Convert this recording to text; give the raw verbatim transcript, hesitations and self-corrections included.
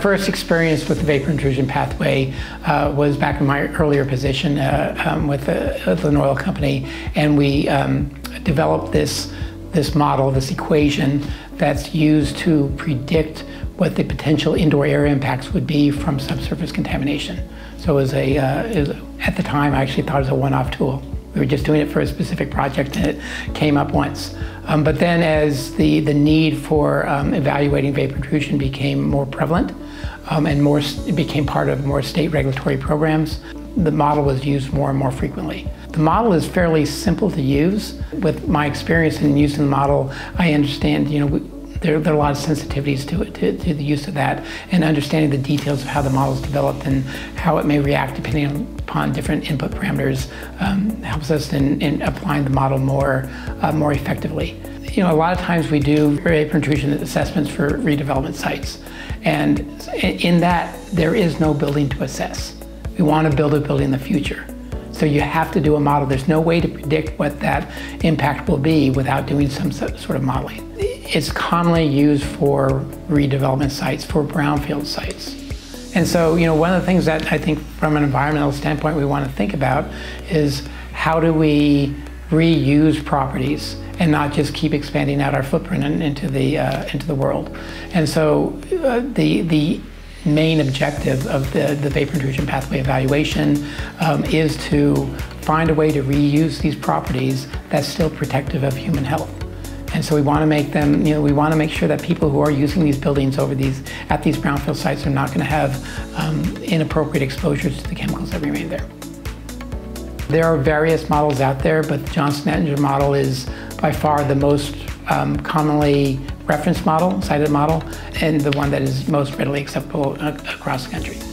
first experience with the vapor intrusion pathway uh, was back in my earlier position uh, um, with, a, with an oil company, and we um, developed this, this model, this equation that's used to predict what the potential indoor air impacts would be from subsurface contamination. So it was a, uh, it was, at the time, I actually thought it was a one-off tool. We were just doing it for a specific project, and it came up once. Um, but then as the, the need for um, evaluating vapor intrusion became more prevalent um, and more, it became part of more state regulatory programs, the model was used more and more frequently. The model is fairly simple to use. With my experience in using the model, I understand, you know, we, There, there are a lot of sensitivities to it, to, to the use of that, and understanding the details of how the model is developed and how it may react depending upon different input parameters um, helps us in, in applying the model more, uh, more effectively. You know, a lot of times we do vapor intrusion assessments for redevelopment sites, and in that there is no building to assess. We want to build a building in the future. So you have to do a model. There's no way to predict what that impact will be without doing some sort of modeling. It's commonly used for redevelopment sites, for brownfield sites. And so, you know, one of the things that I think from an environmental standpoint we want to think about is how do we reuse properties and not just keep expanding out our footprint in, into, the, uh, into the world. And so uh, the, the main objective of the, the vapor intrusion pathway evaluation um, is to find a way to reuse these properties that's still protective of human health. And so we want to make them, you know, we want to make sure that people who are using these buildings over these, at these brownfield sites are not going to have um, inappropriate exposures to the chemicals that remain there. There are various models out there, but the Johnson and Ettinger model is by far the most um, commonly referenced model, cited model, and the one that is most readily acceptable across the country.